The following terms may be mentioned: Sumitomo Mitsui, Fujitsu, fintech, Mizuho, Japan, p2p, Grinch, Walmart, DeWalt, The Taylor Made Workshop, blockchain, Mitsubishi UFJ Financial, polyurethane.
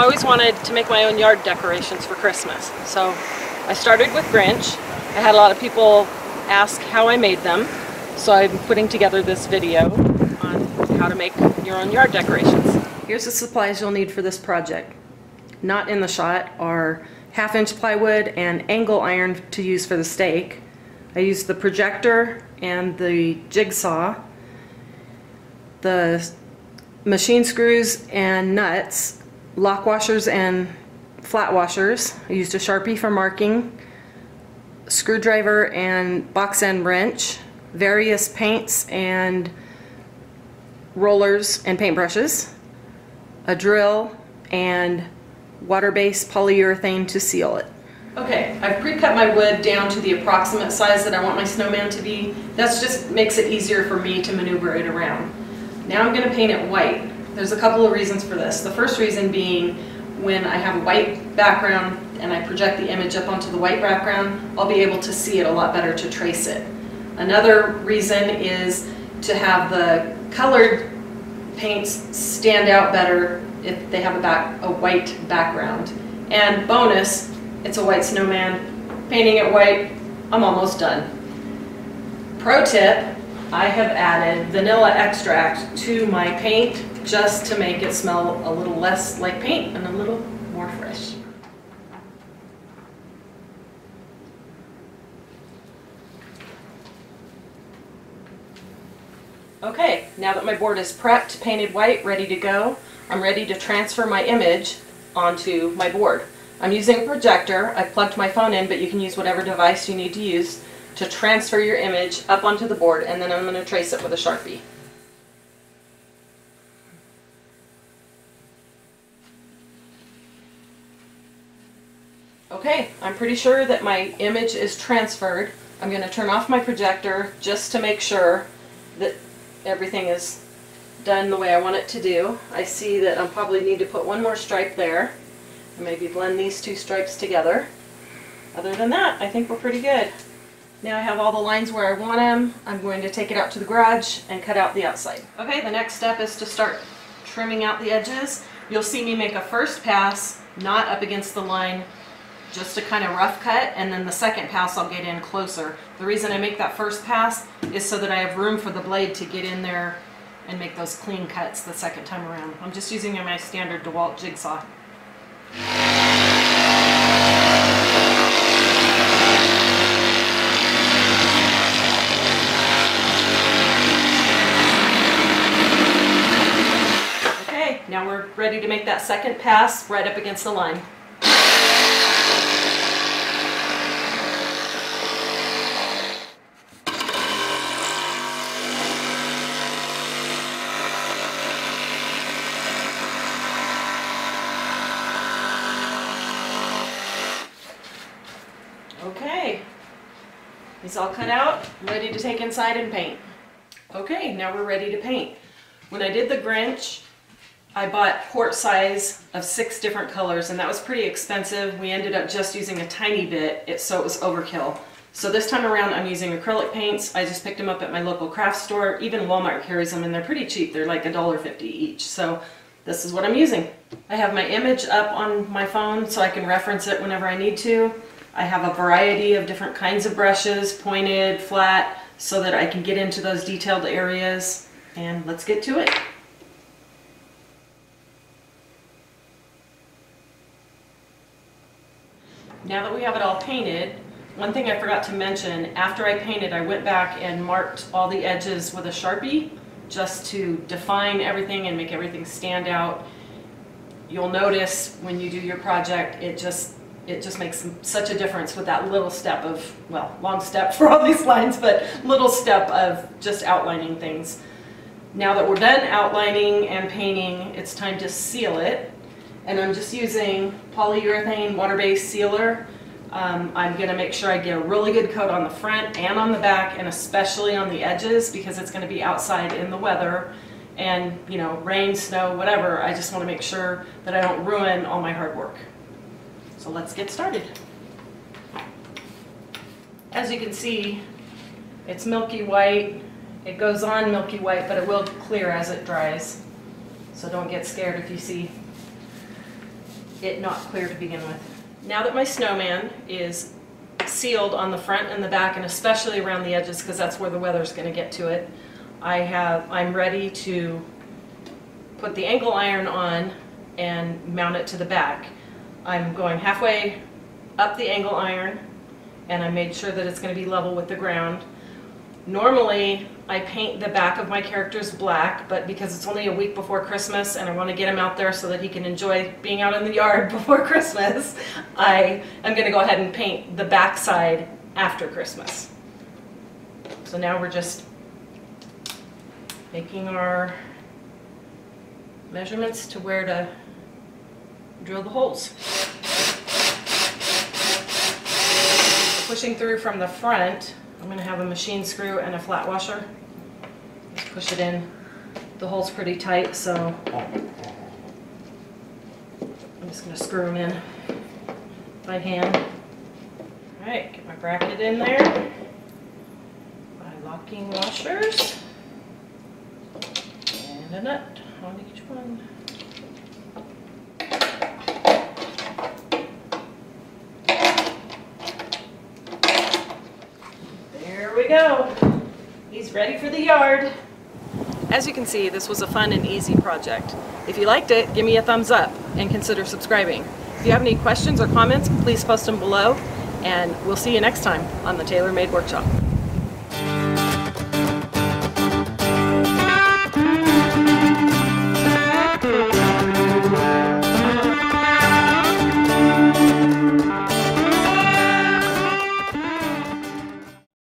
I always wanted to make my own yard decorations for Christmas. So I started with Grinch. I had a lot of people ask how I made them. So I'm putting together this video on how to make your own yard decorations. Here's the supplies you'll need for this project. Not in the shot are half-inch plywood and angle iron to use for the stake. I used the projector and the jigsaw, the machine screws and nuts, lock washers and flat washers. I used a Sharpie for marking, screwdriver and box end wrench, various paints and rollers and paintbrushes, a drill, and water-based polyurethane to seal it. Okay, I've pre-cut my wood down to the approximate size that I want my snowman to be. That just makes it easier for me to maneuver it around. Now I'm going to paint it white. There's a couple of reasons for this. The first reason being when I have a white background and I project the image up onto the white background, I'll be able to see it a lot better to trace it. Another reason is to have the colored paints stand out better if they have a white background. And bonus, it's a white snowman. Painting it white, I'm almost done. Pro tip, I have added vanilla extract to my paint just to make it smell a little less like paint and a little more fresh. Okay, now that my board is prepped, painted white, ready to go, I'm ready to transfer my image onto my board. I'm using a projector. I plugged my phone in, but you can use whatever device you need to use to transfer your image up onto the board, and then I'm going to trace it with a Sharpie. Okay, I'm pretty sure that my image is transferred. I'm going to turn off my projector just to make sure that everything is done the way I want it to do. I see that I'll probably need to put one more stripe there and maybe blend these two stripes together. Other than that, I think we're pretty good. Now I have all the lines where I want them. I'm going to take it out to the garage and cut out the outside. Okay, the next step is to start trimming out the edges. You'll see me make a first pass, not up against the line, just a kind of rough cut, and then the second pass I'll get in closer. The reason I make that first pass is so that I have room for the blade to get in there and make those clean cuts the second time around. I'm just using my standard DeWalt jigsaw. Okay, now we're ready to make that second pass right up against the line. Okay, it's all cut out, ready to take inside and paint. Okay, now we're ready to paint. When I did the Grinch, I bought quart size of 6 different colors, and that was pretty expensive. We ended up just using a tiny bit, so it was overkill. So this time around I'm using acrylic paints. I just picked them up at my local craft store. Even Walmart carries them, and they're pretty cheap. They're like $1.50 each. So this is what I'm using. I have my image up on my phone so I can reference it whenever I need to. I have a variety of different kinds of brushes, pointed, flat, so that I can get into those detailed areas, and let's get to it. Now that we have it all painted, one thing I forgot to mention, after I painted, I went back and marked all the edges with a Sharpie just to define everything and make everything stand out. You'll notice when you do your project, it just makes such a difference with that little step of, well, long step for all these lines, but little step of just outlining things. Now that we're done outlining and painting, it's time to seal it. And I'm just using polyurethane water-based sealer. I'm going to make sure I get a really good coat on the front and on the back, and especially on the edges, because it's going to be outside in the weather and, you know, rain, snow, whatever. I just want to make sure that I don't ruin all my hard work. So let's get started. As you can see, it's milky white. It goes on milky white, but it will clear as it dries. So don't get scared if you see it not clear to begin with. Now that my snowman is sealed on the front and the back, and especially around the edges, because that's where the weather's going to get to it, I'm ready to put the angle iron on and mount it to the back. I'm going halfway up the angle iron, and I made sure that it's going to be level with the ground. Normally, I paint the back of my characters black, but because it's only a week before Christmas and I want to get him out there so that he can enjoy being out in the yard before Christmas, I am going to go ahead and paint the back side after Christmas. So now we're just making our measurements to where to drill the holes. Pushing through from the front, I'm going to have a machine screw and a flat washer. Just push it in. The hole's pretty tight, so I'm just going to screw them in by hand. All right, get my bracket in there by locking washers and a nut on each one. Go. He's ready for the yard. As you can see, this was a fun and easy project. If you liked it, give me a thumbs up and consider subscribing. If you have any questions or comments, please post them below, and we'll see you next time on the Taylor Made Workshop.